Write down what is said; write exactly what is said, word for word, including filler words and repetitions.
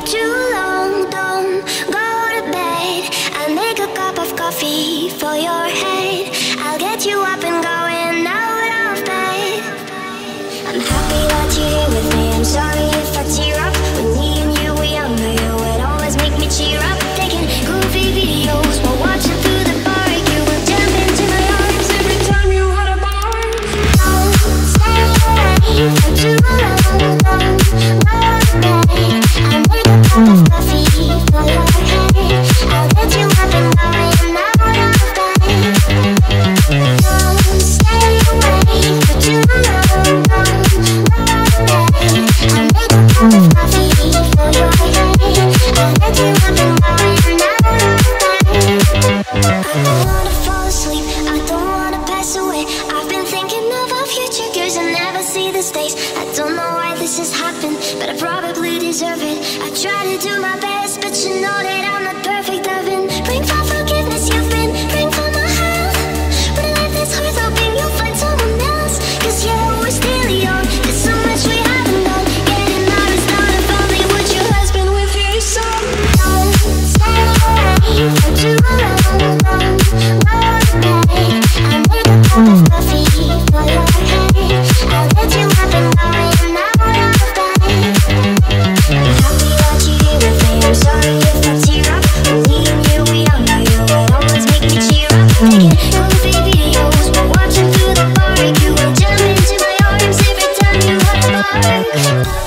for too long. Don't go to bed. I'll make a cup of coffee for your head. I'll get you up and going out of bed. I'm happy that you're here with me. I'm sorry if I tear up. When me and you were younger, you would always make me cheer up. Taking goofy videos while watching through the bar. You would jump into my arms every time you had a bar. Don't stay away for too long. We'll be right back.